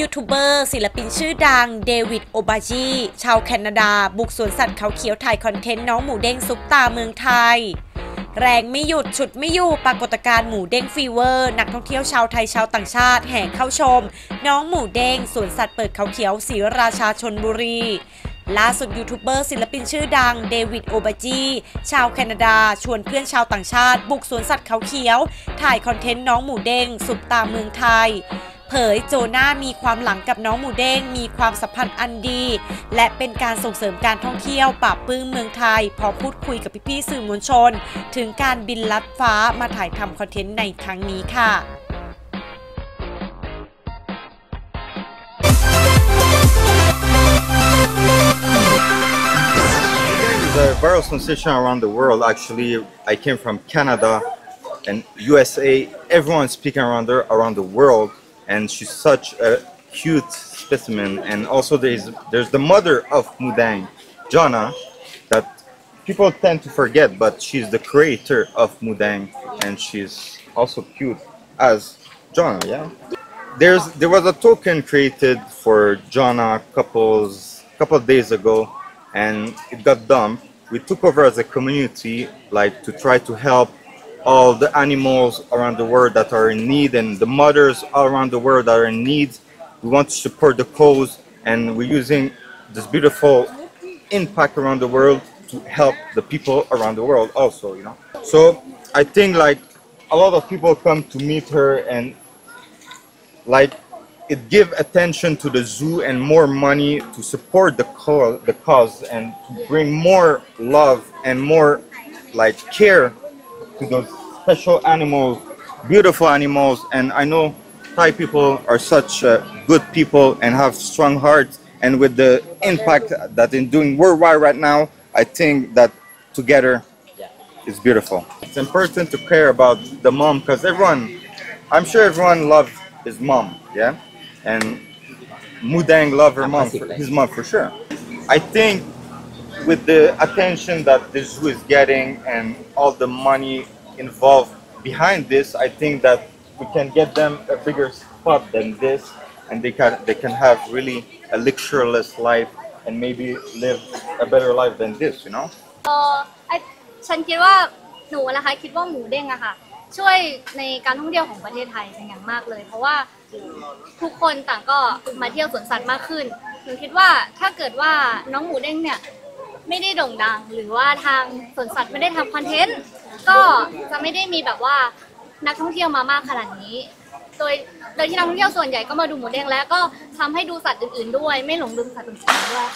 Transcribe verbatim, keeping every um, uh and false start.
ยูทูบเบอร์ศิลปินชื่อดังเดวิดโอบาจีชาวแคนาดาบุกสวนสัตว์เขาเขียวถ่ายคอนเทนต์น้องหมูเด้งซุปตาเมืองไทยแรงไม่หยุดฉุดไม่อยู่ปรากฏการณ์หมูเด้งฟีเวอร์นักท่องเที่ยวชาวไทยชาวต่างชาติแห่เข้าชมน้องหมูเด้งสวนสัตว์เปิดเขาเขียวศรีราชาชลบุรีล่าสุดยูทูบเบอร์ศิลปินชื่อดังเดวิดโอบาจีชาวแคนาดาชวนเพื่อนชาวต่างชาติบุกสวนสัตว์เขาเขียวถ่ายคอนเทนต์น้องหมูเด้งซุปตาเมืองไทยเผยโจนามีความหลังกับน้องหมูเด้งมีความสัมพันธ์อันดีและเป็นการส่งเสริมการท่องเที่ยวปราบปลื้มเมืองไทยพอพูดคุยกับพี่ๆสื่อมวลชนถึงการบินลัดฟ้ามาถ่ายทำคอนเทนต์ในครั้งนี้ค่ะThe viral sensation around the world actually I came from Canada and ยู เอส เอ everyone speaking around her around the world and she's such a cute specimen, and also there's there's the mother of Moo Deng, Jona, that people tend to forget, but she's the creator of Moo Deng, and she's also cute as Jona. Yeah, there's there was a token created for Jona couples a couple of days ago, and it got dumped. We took over as a community, like to try to help all the animals around the world that are in need and the mothers all around the world that are in need. We want to support the cause and we're using this beautiful impact around the world to help the people around the world also, you know. So I think like a lot of people come to meet her and like it give attention to the zoo and more money to support the cause, the cause and to bring more love and more like care to those special animals, beautiful animals, and I know Thai people are such uh, good people and have strong hearts, and with the impact that they're doing worldwide right now, I think that together it's beautiful. It's important to care about the mom because everyone, I'm sure everyone loves his mom, yeah? And Moo Deng loves her mom, for, his mom for sure. I think with the attention that this zoo is getting and all the money involved behind this, I think that we can get them a bigger spot than this, and they can they can have really a luxurious life and maybe live a better life than this, you know. Uh, I, ฉันคิดว่าหนูนะคะคิดว่าหมูเด้งอะค่ะช่วยในการท่องเที่ยวของประเทศไทยเป็นอย่างมากเลยเพราะว่าทุกคนต่างก็มาเที่ยวสวนสัตว์มากขึ้นหนูคิดว่าถ้าเกิดว่าน้องหมูเด้งเนี่ยไม่ได้โด่งดังหรือว่าทางสวนสัตว์ไม่ได้ทำคอนเทนต์ก็จะไม่ได้มีแบบว่านักท่องเที่ยวมามากขนาดนี้โดยโดยที่นักท่องเที่ยวส่วนใหญ่ก็มาดูหมูเด้งแล้วก็ทำให้ดูสัตว์อื่นๆด้วยไม่หลงลืมสัตว์อื่นๆด้วย